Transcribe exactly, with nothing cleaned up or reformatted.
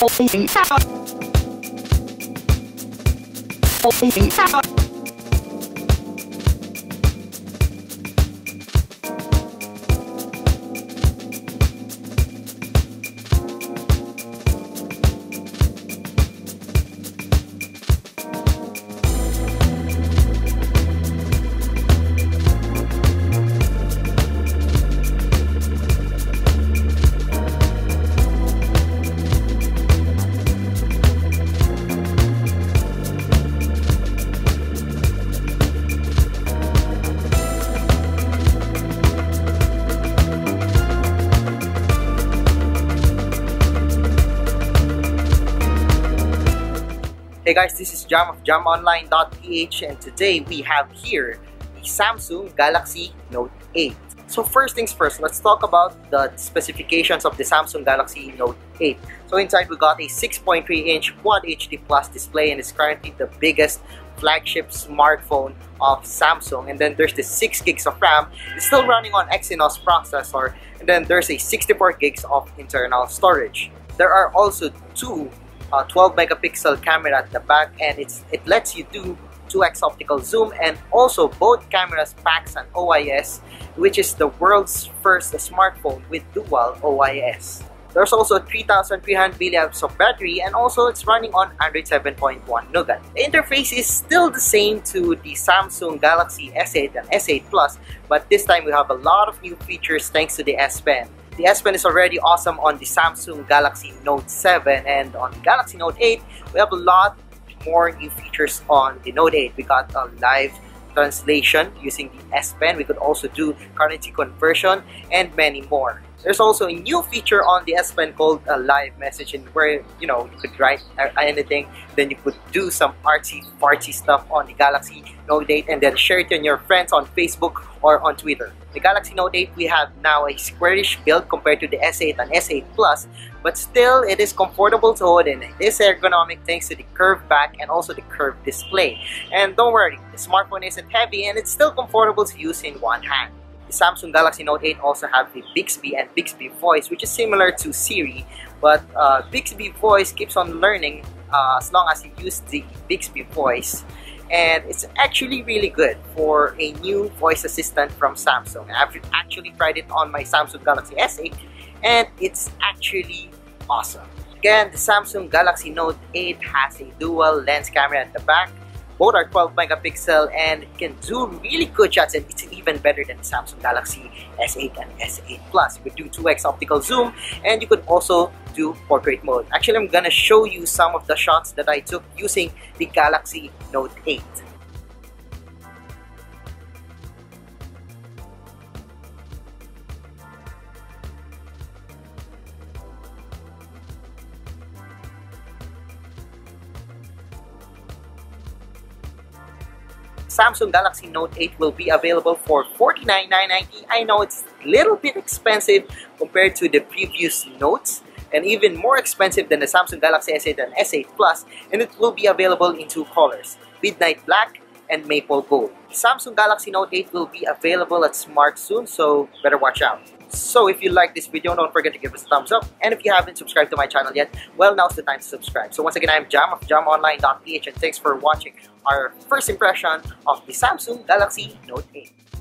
Holding out. Holding out. Hey guys, this is Jam of Jam Online dot p h, and today we have here the Samsung Galaxy Note eight. So first things first, let's talk about the specifications of the Samsung Galaxy Note eight. So inside we got a six point three inch Quad H D Plus display, and it's currently the biggest flagship smartphone of Samsung. And then there's the six gigs of RAM. It's still running on Exynos processor, and then there's a sixty-four gigs of internal storage. There are also two Uh, twelve megapixel camera at the back, and it's it lets you do two X optical zoom, and also both cameras packs an O I S, which is the world's first smartphone with dual O I S. There's also three thousand three hundred milliamp hours of battery, and also it's running on Android seven point one Nougat. The interface is still the same to the Samsung Galaxy S eight and S eight Plus, but this time we have a lot of new features thanks to the S Pen. The S Pen is already awesome on the Samsung Galaxy Note seven, and on the Galaxy Note eight, we have a lot more new features on the Note eight. We got a live translation using the S Pen. We could also do currency conversion and many more. There's also a new feature on the S Pen called a live message, in where you know you could write anything, then you could do some artsy fartsy stuff on the Galaxy Note eight, and then share it to your friends on Facebook or on Twitter. The Galaxy Note eight, we have now a squarish build compared to the S eight and S eight Plus, but still it is comfortable to hold, and it is ergonomic thanks to the curved back and also the curved display. And don't worry, the smartphone isn't heavy, and it's still comfortable to use in one hand. The Samsung Galaxy Note eight also have the Bixby and Bixby Voice, which is similar to Siri, but uh, Bixby Voice keeps on learning uh, as long as you use the Bixby Voice. And it's actually really good for a new voice assistant from Samsung. I've actually tried it on my Samsung Galaxy S eight, and it's actually awesome. Again, the Samsung Galaxy Note eight has a dual lens camera at the back. Both are twelve megapixel, and it can do really good shots, and it's even better than the Samsung Galaxy S eight and S eight Plus. You could do two X optical zoom, and you could also do portrait mode. Actually, I'm gonna show you some of the shots that I took using the Galaxy Note eight. Samsung Galaxy Note eight will be available for forty-nine thousand nine hundred ninety. I know it's a little bit expensive compared to the previous Notes, and even more expensive than the Samsung Galaxy S eight and S eight Plus, and it will be available in two colors, Midnight Black and Maple Gold. Samsung Galaxy Note eight will be available at Smart soon, so better watch out. So if you like this video, don't forget to give us a thumbs up, and if you haven't subscribed to my channel yet, well, now's the time to subscribe. So once again, I'm Jam of Jam Online dot p h, and thanks for watching our first impression of the Samsung Galaxy Note eight.